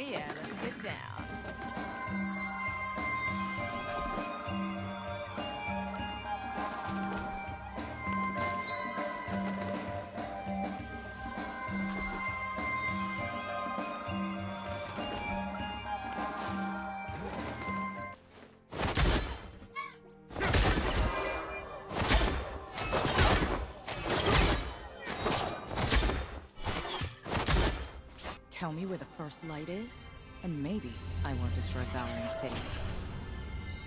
yeah, let's get down. Tell me where the first light is, and maybe I won't destroy Valorant City.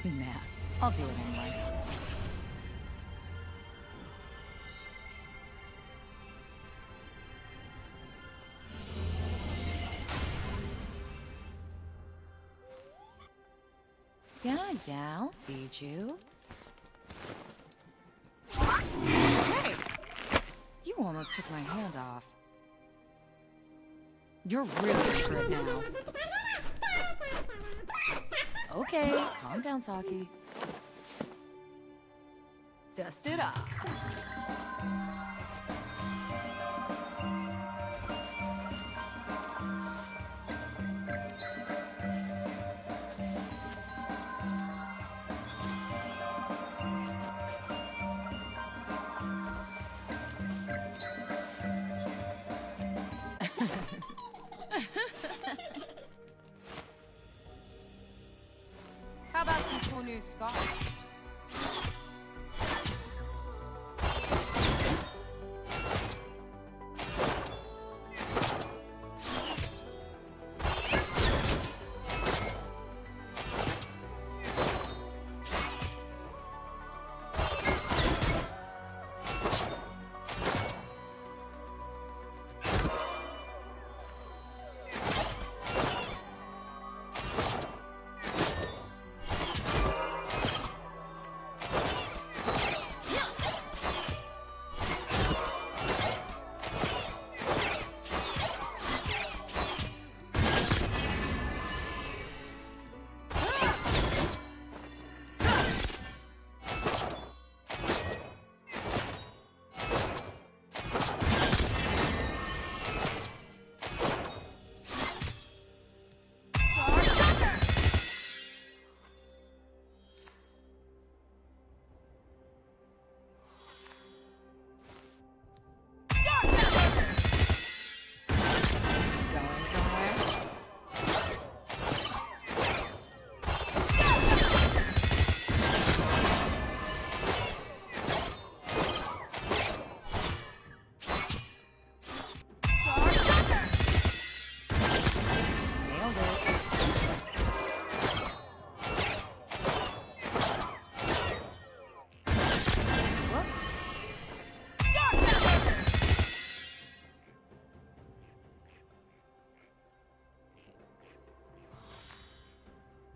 Nah, I'll do it anyway. Yeah, yeah, I'll feed you. Hey! You almost took my hand off. You're really short now. Okay, calm down, Saki. Dust it off. How about some Paul News scarves?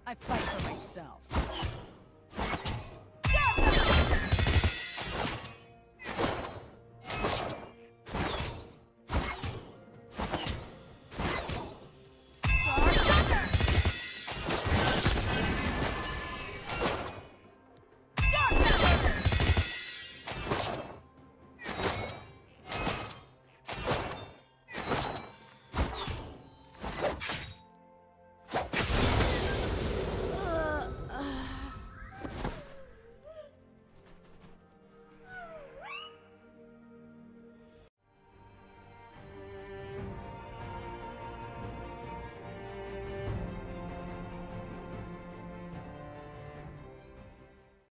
I fight for myself.